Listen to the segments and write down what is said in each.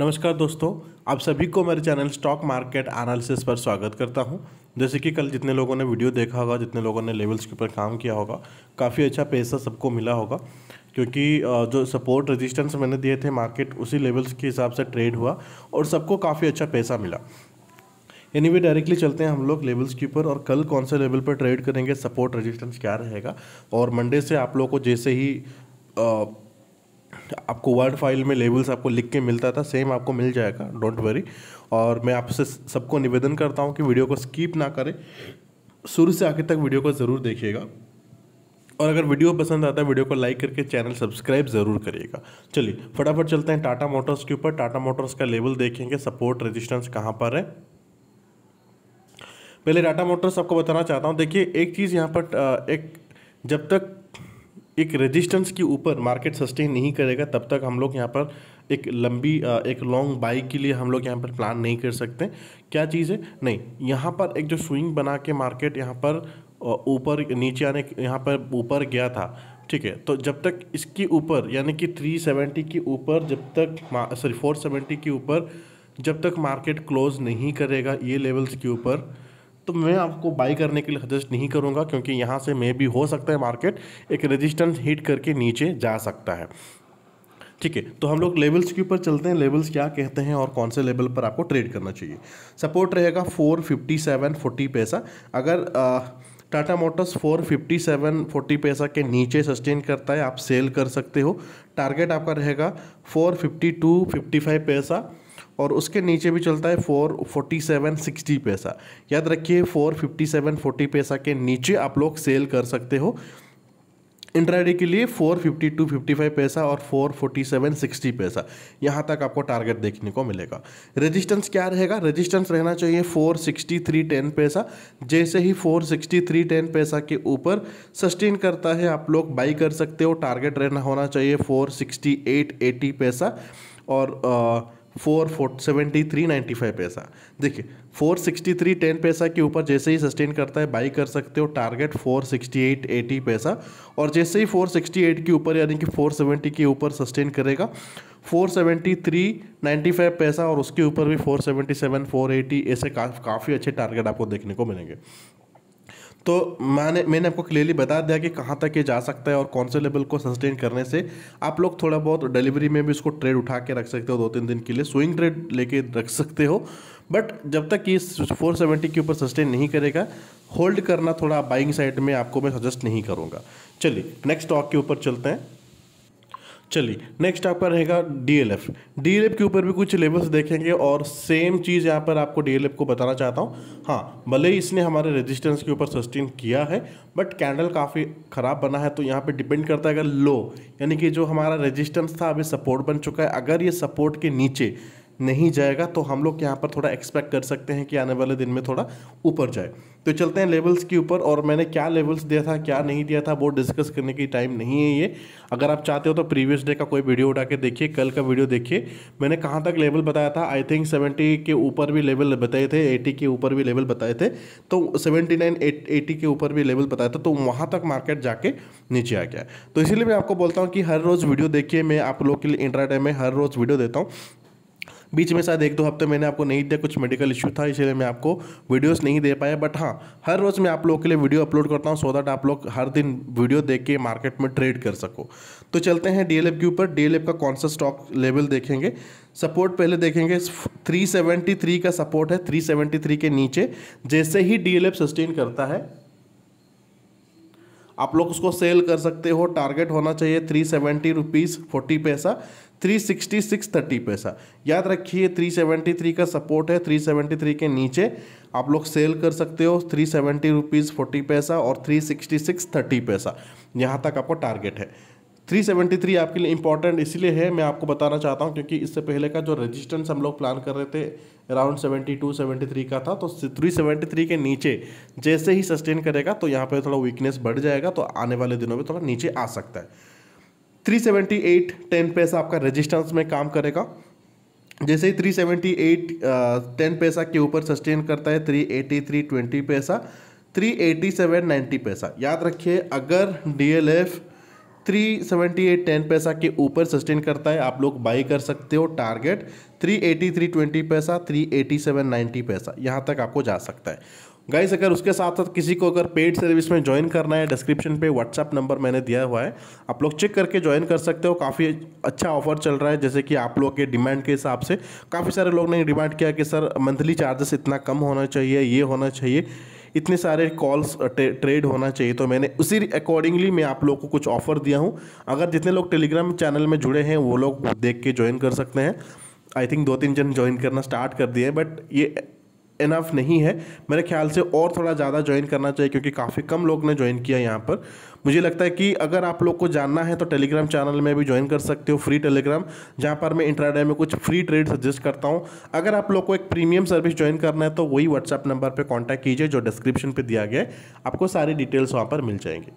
नमस्कार दोस्तों, आप सभी को मेरे चैनल स्टॉक मार्केट एनालिसिस पर स्वागत करता हूं। जैसे कि कल जितने लोगों ने वीडियो देखा होगा, जितने लोगों ने लेवल्स के ऊपर काम किया होगा, काफ़ी अच्छा पैसा सबको मिला होगा, क्योंकि जो सपोर्ट रेजिस्टेंस मैंने दिए थे मार्केट उसी लेवल्स के हिसाब से ट्रेड हुआ और सबको काफ़ी अच्छा पैसा मिला। एनीवे डायरेक्टली चलते हैं हम लोग लेवल्स के ऊपर और कल कौन से लेवल पर ट्रेड करेंगे, सपोर्ट रेजिस्टेंस क्या रहेगा। और मंडे से आप लोगों को जैसे ही आपको वर्ड फाइल में लेवल्स आपको लिख के मिलता था, सेम आपको मिल जाएगा, डोंट वरी। और मैं आपसे सबको निवेदन करता हूं कि वीडियो को स्किप ना करें, शुरू से आखिर तक वीडियो को ज़रूर देखिएगा। और अगर वीडियो पसंद आता है, वीडियो को लाइक करके चैनल सब्सक्राइब ज़रूर करिएगा। चलिए फटाफट चलते हैं टाटा मोटर्स के ऊपर। टाटा मोटर्स का लेवल देखेंगे, सपोर्ट रेजिस्टेंस कहाँ पर है। पहले टाटा मोटर्स आपको बताना चाहता हूँ, देखिए एक चीज़ यहाँ पर, एक जब तक एक रेजिस्टेंस के ऊपर मार्केट सस्टेन नहीं करेगा तब तक हम लोग यहाँ पर एक लॉन्ग बाई के लिए हम लोग यहाँ पर प्लान नहीं कर सकते। क्या चीज़ है, नहीं, यहाँ पर एक जो स्विंग बना के मार्केट यहाँ पर ऊपर नीचे आने, यहाँ पर ऊपर गया था, ठीक है। तो जब तक इसके ऊपर यानी कि 370 के ऊपर, जब तक 470 के ऊपर जब तक मार्केट क्लोज नहीं करेगा ये लेवल्स के ऊपर, तो मैं आपको बाई करने के लिए सजेस्ट नहीं करूंगा, क्योंकि यहाँ से मे भी हो सकता है मार्केट एक रेजिस्टेंस हिट करके नीचे जा सकता है, ठीक है। तो हम लोग लेवल्स के ऊपर चलते हैं, लेवल्स क्या कहते हैं और कौन से लेवल पर आपको ट्रेड करना चाहिए। सपोर्ट रहेगा 457.40 पैसा। अगर टाटा मोटर्स 457.40 पैसा के नीचे सस्टेन करता है, आप सेल कर सकते हो। टारगेट आपका रहेगा 452.55 पैसा, और उसके नीचे भी चलता है 447.60 पैसा। याद रखिए 457.40 पैसा के नीचे आप लोग सेल कर सकते हो। इंट्राडे के लिए 452.55 पैसा और 447.60 पैसा, यहाँ तक आपको टारगेट देखने को मिलेगा। रेजिस्टेंस क्या रहेगा, रेजिस्टेंस रहना चाहिए 463.10 पैसा। जैसे ही 463.10 पैसा के ऊपर सस्टेन करता है आप लोग बाई कर सकते हो। टारगेट रहना होना चाहिए 468.80 पैसा और 473.95 पैसा। देखिए 463.10 पैसा के ऊपर जैसे ही सस्टेन करता है बाई कर सकते हो। टारगेट 468.80 पैसा, और जैसे ही 468 के ऊपर यानी कि 470 के ऊपर सस्टेन करेगा 473.95 पैसा, और उसके ऊपर भी 477.480, ऐसे काफ़ी अच्छे टारगेट आपको देखने को मिलेंगे। तो मैंने आपको क्लियरली बता दिया कि कहाँ तक ये जा सकता है और कौन से लेवल को सस्टेन करने से आप लोग थोड़ा बहुत डिलीवरी में भी इसको ट्रेड उठा के रख सकते हो, 2-3 दिन के लिए स्विंग ट्रेड लेके रख सकते हो। बट जब तक ये 470 के ऊपर सस्टेन नहीं करेगा, होल्ड करना थोड़ा बाइंग साइड में आपको मैं सजेस्ट नहीं करूँगा। चलिए नेक्स्ट स्टॉक के ऊपर चलते हैं। चलिए नेक्स्ट आपका रहेगा DLF। DLF के ऊपर भी कुछ लेवल्स देखेंगे और सेम चीज़ यहाँ पर आपको DLF को बताना चाहता हूँ। हाँ, भले ही इसने हमारे रेजिस्टेंस के ऊपर सस्टेन किया है, बट कैंडल काफ़ी ख़राब बना है, तो यहाँ पे डिपेंड करता है। अगर लो यानी कि जो हमारा रेजिस्टेंस था अभी सपोर्ट बन चुका है, अगर ये सपोर्ट के नीचे नहीं जाएगा तो हम लोग यहाँ पर थोड़ा एक्सपेक्ट कर सकते हैं कि आने वाले दिन में थोड़ा ऊपर जाए। तो चलते हैं लेवल्स के ऊपर, और मैंने क्या लेवल्स दिया था क्या नहीं दिया था वो डिस्कस करने की टाइम नहीं है ये। अगर आप चाहते हो तो प्रीवियस डे का कोई वीडियो उठा के देखिए, कल का वीडियो देखिए, मैंने कहाँ तक लेवल बताया था। आई थिंक 70 के ऊपर भी लेवल बताए थे, 80 के ऊपर भी लेवल बताए थे, तो 79, 80 के ऊपर भी लेवल बताया था, तो वहाँ तक मार्केट जाके नीचे आ गया। तो इसीलिए मैं आपको बोलता हूँ कि हर रोज़ वीडियो देखिए, मैं आप लोग के लिए इंट्राडे में हर रोज़ वीडियो देता हूँ। बीच में शायद 1-2 हफ्ते मैंने आपको नहीं दिया, कुछ मेडिकल इश्यू था, इसलिए मैं आपको वीडियोस नहीं दे पाया। बट हाँ, हर रोज़ मैं आप लोगों के लिए वीडियो अपलोड करता हूँ, सो दैट आप लोग हर दिन वीडियो देख के मार्केट में ट्रेड कर सको। तो चलते हैं DLF के ऊपर। DLF का कौन सा स्टॉक लेवल देखेंगे। सपोर्ट पहले देखेंगे, 373 का सपोर्ट है। 373 के नीचे जैसे ही DLF सस्टेन करता है आप लोग उसको सेल कर सकते हो। टारगेट होना चाहिए 370.40 पैसा, 366.30 पैसा। याद रखिए 373 का सपोर्ट है, 373 के नीचे आप लोग सेल कर सकते हो 370.40 पैसा और 366.30 पैसा, यहाँ तक आपको टारगेट है। 373 आपके लिए इंपॉर्टेंट इसलिए है, मैं आपको बताना चाहता हूं, क्योंकि इससे पहले का जो रेजिस्टेंस हम लोग प्लान कर रहे थे अराउंड 72-73 का था, तो 373 के नीचे जैसे ही सस्टेन करेगा तो यहां पे थोड़ा वीकनेस बढ़ जाएगा, तो आने वाले दिनों में थोड़ा नीचे आ सकता है। 378.10 पैसा आपका रेजिस्टेंस में काम करेगा। जैसे ही 378.10 पैसा के ऊपर सस्टेन करता है 383.20 पैसा, 387.90 पैसा। याद रखिए अगर DLF 378.10 पैसा के ऊपर सस्टेन करता है, आप लोग बाई कर सकते हो। टारगेट 380.320 पैसा, 387.90 पैसा, यहाँ तक आपको जा सकता है गाइस। अगर उसके साथ साथ किसी को अगर पेड सर्विस में ज्वाइन करना है, डिस्क्रिप्शन पे व्हाट्सअप नंबर मैंने दिया हुआ है, आप लोग चेक करके ज्वाइन कर सकते हो। काफ़ी अच्छा ऑफर चल रहा है, जैसे कि आप लोग के डिमांड के हिसाब से काफ़ी सारे लोग ने डिमांड किया कि सर मंथली चार्जेस इतना कम होना चाहिए, ये होना चाहिए, इतने सारे कॉल्स ट्रेड होना चाहिए। तो मैंने उसी अकॉर्डिंगली मैं आप लोगों को कुछ ऑफ़र दिया हूँ। अगर जितने लोग टेलीग्राम चैनल में जुड़े हैं वो लोग देख के ज्वाइन कर सकते हैं। आई थिंक 2-3 जन ज्वाइन करना स्टार्ट कर दिए, बट ये इनफ नहीं है मेरे ख्याल से, और थोड़ा ज़्यादा ज्वाइन करना चाहिए क्योंकि काफ़ी कम लोग ने ज्वाइन किया यहाँ पर। मुझे लगता है कि अगर आप लोग को जानना है तो टेलीग्राम चैनल में भी ज्वाइन कर सकते हो, फ्री टेलीग्राम, जहाँ पर मैं इंट्राडे में कुछ फ्री ट्रेड सजेस्ट करता हूँ। अगर आप लोग को एक प्रीमियम सर्विस ज्वाइन करना है तो वही व्हाट्सएप नंबर पर कॉन्टैक्ट कीजिए जो डिस्क्रिप्शन पर दिया गया है, आपको सारी डिटेल्स वहाँ पर मिल जाएंगी।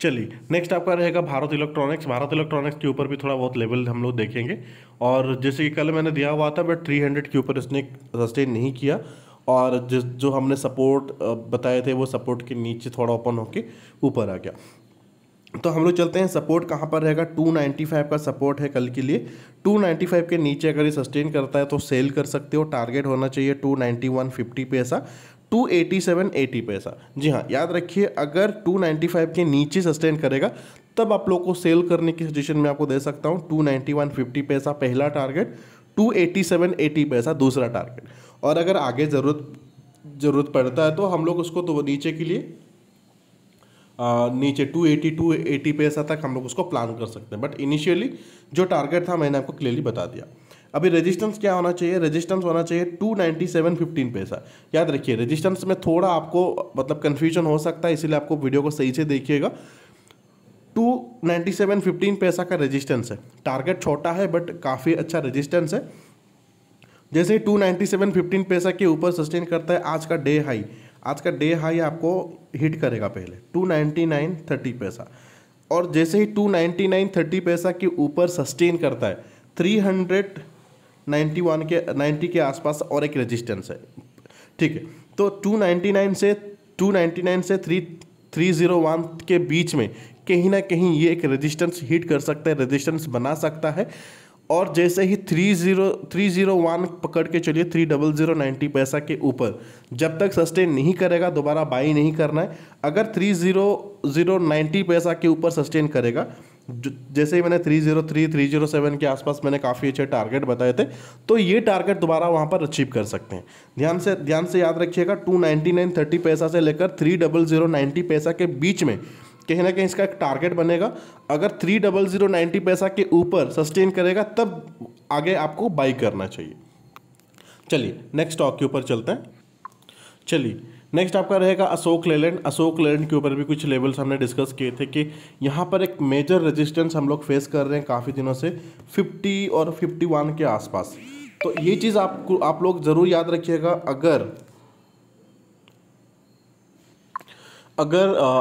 चलिए नेक्स्ट आपका रहेगा भारत इलेक्ट्रॉनिक्स। भारत इलेक्ट्रॉनिक्स के ऊपर भी थोड़ा बहुत लेवल हम लोग देखेंगे, और जैसे कि कल मैंने दिया हुआ था बट 300 के ऊपर इसने सस्टेन नहीं किया, और जिस जो हमने सपोर्ट बताए थे वो सपोर्ट के नीचे थोड़ा ओपन होके ऊपर आ गया। तो हम लोग चलते हैं, सपोर्ट कहाँ पर रहेगा। 295 का सपोर्ट है कल के लिए। 295 के नीचे अगर ये सस्टेन करता है तो सेल कर सकते हो। टारगेट होना चाहिए 291.50 पैसा, 287.80 पैसा। जी हाँ, याद रखिए अगर 295 के नीचे सस्टेन करेगा तब आप लोग को सेल करने की सजेशन में आपको दे सकता हूँ। 291.50 पैसा पहला टारगेट, 287.80 पैसा दूसरा टारगेट, और अगर आगे ज़रूरत पड़ता है तो हम लोग उसको तो नीचे के लिए नीचे 280 पैसा तक हम लोग उसको प्लान कर सकते हैं, बट इनिशियली जो टारगेट था मैंने आपको क्लियरली बता दिया। अभी रेजिस्टेंस क्या होना चाहिए, रेजिस्टेंस होना चाहिए 297.15 पैसा। याद रखिए रेजिस्टेंस में थोड़ा आपको मतलब कन्फ्यूजन हो सकता है, इसलिए आपको वीडियो को सही से देखिएगा। 297.15 पैसा का रेजिस्टेंस है, टारगेट छोटा है बट काफ़ी अच्छा रेजिस्टेंस है। जैसे 297.15 पैसा के ऊपर सस्टेन करता है, आज का डे हाई आपको हिट करेगा पहले 299.30 पैसा, और जैसे ही 299.30 पैसा के ऊपर सस्टेन करता है 391 के 90 के आसपास और एक रेजिस्टेंस है, ठीक है। तो 299 से 301 के बीच में कहीं ना कहीं ये एक रेजिस्टेंस हिट कर सकता है, रेजिस्टेंस बना सकता है, और जैसे ही 301 पकड़ के चलिए 300.90 पैसा के ऊपर जब तक सस्टेन नहीं करेगा दोबारा बाई नहीं करना है। अगर 300.90 पैसा के ऊपर सस्टेन करेगा, जैसे ही मैंने 303 307 के आसपास मैंने काफ़ी अच्छे टारगेट बताए थे, तो ये टारगेट दोबारा वहाँ पर अचीव कर सकते हैं। ध्यान से याद रखिएगा 299.30 पैसा से लेकर 300.90 पैसा के बीच में कहीं ना कहीं इसका एक टारगेट बनेगा। अगर 300.90 पैसा के ऊपर सस्टेन करेगा तब आगे आपको बाई करना चाहिए। चलिए नेक्स्ट स्टॉक के ऊपर चलते हैं। चलिए नेक्स्ट आपका रहेगा अशोक लेलैंड। अशोक लेलैंड के ऊपर भी कुछ लेवल्स हमने डिस्कस किए थे कि यहाँ पर एक मेजर रेजिस्टेंस हम लोग फेस कर रहे हैं काफ़ी दिनों से, 50 और 51 के आसपास। तो ये चीज़ आपको आप लोग ज़रूर याद रखिएगा। अगर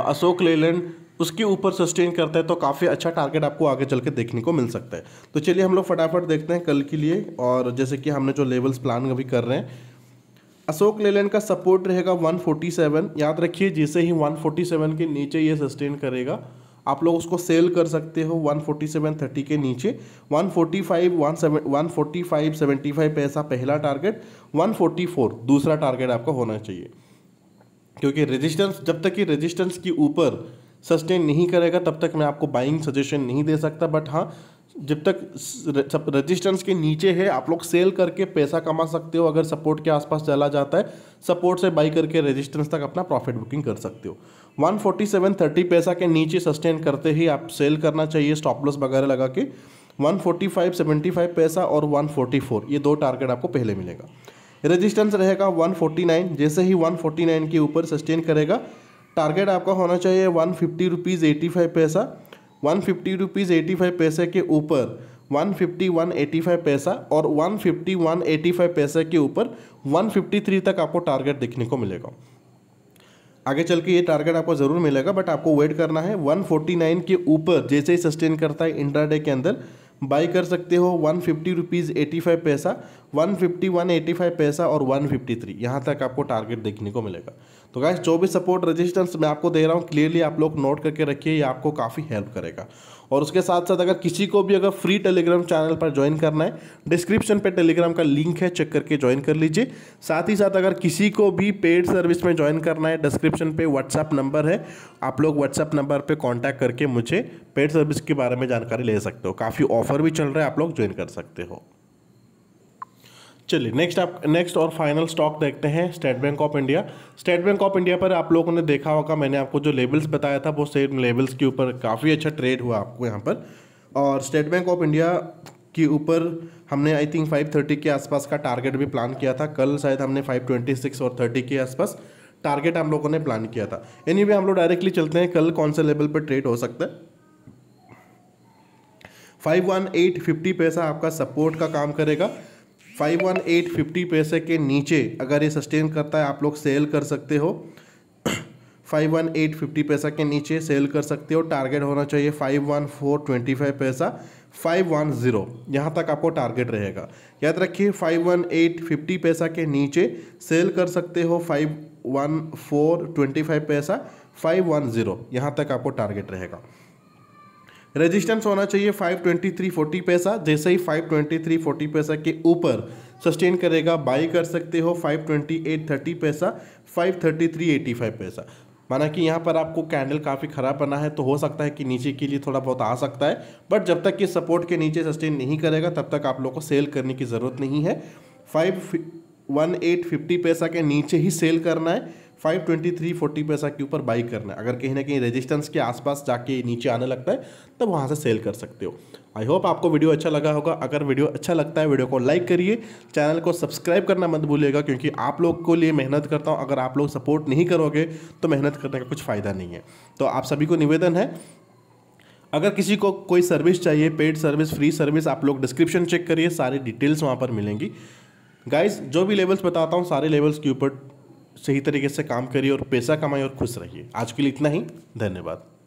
अशोक लेलैंड उसके ऊपर सस्टेन करता है तो काफ़ी अच्छा टारगेट आपको आगे चल के देखने को मिल सकता है। तो चलिए हम लोग फटाफट देखते हैं कल के लिए, और जैसे कि हमने जो लेवल्स प्लान अभी कर रहे हैं। अशोक लेलैंड का सपोर्ट रहेगा 147। याद रखिए जैसे ही 147 के नीचे ये सस्टेन करेगा आप लोग उसको सेल कर सकते हो। 147.30 के नीचे 145.75 पैसा पहला टारगेट, 144 दूसरा टारगेट आपका होना चाहिए, क्योंकि रेजिस्टेंस जब तक कि रेजिस्टेंस के ऊपर सस्टेन नहीं करेगा तब तक मैं आपको बाइंग सजेशन नहीं दे सकता। बट हाँ, जब तक रेजिस्टेंस के नीचे है आप लोग सेल करके पैसा कमा सकते हो। अगर सपोर्ट के आसपास चला जाता है सपोर्ट से बाई करके रेजिस्टेंस तक अपना प्रॉफिट बुकिंग कर सकते हो। 147.30 पैसा के नीचे सस्टेन करते ही आप सेल करना चाहिए स्टॉप लॉस वगैरह लगा के। 145.75 पैसा और 144 ये दो टारगेट आपको पहले मिलेगा। रेजिस्टेंस रहेगा 149। जैसे ही 149 के ऊपर सस्टेन करेगा टारगेट आपका होना चाहिए 150.85 पैसा, 150.85 पैसे के ऊपर 151.85 पैसा और 151.85 पैसे के ऊपर 153 तक आपको टारगेट देखने को मिलेगा। आगे चल के ये टारगेट आपको ज़रूर मिलेगा बट आपको वेट करना है। 149 के ऊपर जैसे ही सस्टेन करता है इंट्राडे के अंदर बाई कर सकते हो। 150.85 पैसा, 151.85 पैसा और 153 यहाँ तक आपको टारगेट देखने को मिलेगा। तो गाइस जो भी सपोर्ट रेजिस्टेंस मैं आपको दे रहा हूँ क्लियरली आप लोग नोट करके रखिए, ये आपको काफ़ी हेल्प करेगा। और उसके साथ साथ अगर किसी को भी अगर फ्री टेलीग्राम चैनल पर ज्वाइन करना है, डिस्क्रिप्शन पे टेलीग्राम का लिंक है, चेक करके ज्वाइन कर लीजिए। साथ ही साथ अगर किसी को भी पेड सर्विस में ज्वाइन करना है, डिस्क्रिप्शन पे व्हाट्सएप नंबर है, आप लोग व्हाट्सएप नंबर पे कांटेक्ट करके मुझे पेड सर्विस के बारे में जानकारी ले सकते हो। काफ़ी ऑफर भी चल रहा है, आप लोग ज्वाइन कर सकते हो। चलिए नेक्स्ट और फाइनल स्टॉक देखते हैं, State Bank of India. State Bank of India पर आप लोगों ने देखा होगा, मैंने आपको जो लेवल्स बताया था वो सेम लेवल्स के ऊपर काफ़ी अच्छा ट्रेड हुआ आपको यहाँ पर। और स्टेट बैंक ऑफ इंडिया के ऊपर हमने आई थिंक 530 के आसपास का टारगेट भी प्लान किया था। कल शायद हमने 526 और 30 के आसपास टारगेट हम लोगों ने प्लान किया था। एनीवे हम लोग डायरेक्टली चलते हैं कल कौन से लेवल पर ट्रेड हो सकता है। 518.50 पैसा आपका सपोर्ट का काम करेगा। 518.50 पैसे के नीचे अगर ये सस्टेन करता है आप लोग सेल कर सकते हो। 518.50 पैसा के नीचे सेल कर सकते हो। टारगेट होना चाहिए 514.25 पैसा, 510 यहाँ तक आपको टारगेट रहेगा। याद रखिए 518.50 पैसा के नीचे सेल कर सकते हो, 514.25 पैसा, 510 यहाँ तक आपको टारगेट रहेगा। रेजिस्टेंस होना चाहिए 523.40 पैसा। जैसे ही 523.40 पैसा के ऊपर सस्टेन करेगा बाई कर सकते हो 528.30 पैसा, 533.85 पैसा। माना कि यहाँ पर आपको कैंडल काफ़ी ख़राब बना है तो हो सकता है कि नीचे के लिए थोड़ा बहुत आ सकता है, बट जब तक कि सपोर्ट के नीचे सस्टेन नहीं करेगा तब तक आप लोग को सेल करने की ज़रूरत नहीं है। 518.50 पैसा के नीचे ही सेल करना है, 523.40 पैसा के ऊपर बाई करना है। अगर कहीं ना कहीं रेजिस्टेंस के आसपास जाके नीचे आने लगता है तब वहाँ से सेल कर सकते हो। आई होप आपको वीडियो अच्छा लगा होगा। अगर वीडियो अच्छा लगता है वीडियो को लाइक करिए, चैनल को सब्सक्राइब करना मत भूलिएगा, क्योंकि आप लोग को लिए मेहनत करता हूँ। अगर आप लोग सपोर्ट नहीं करोगे तो मेहनत करने का कुछ फ़ायदा नहीं है। तो आप सभी को निवेदन है, अगर किसी को कोई सर्विस चाहिए, पेड सर्विस, फ्री सर्विस, आप लोग डिस्क्रिप्शन चेक करिए, सारी डिटेल्स वहाँ पर मिलेंगी। गाइस जो भी लेवल्स बताता हूँ सारे लेवल्स के ऊपर सही तरीके से काम करिए और पैसा कमाइए और खुश रहिए। आज के लिए इतना ही, धन्यवाद।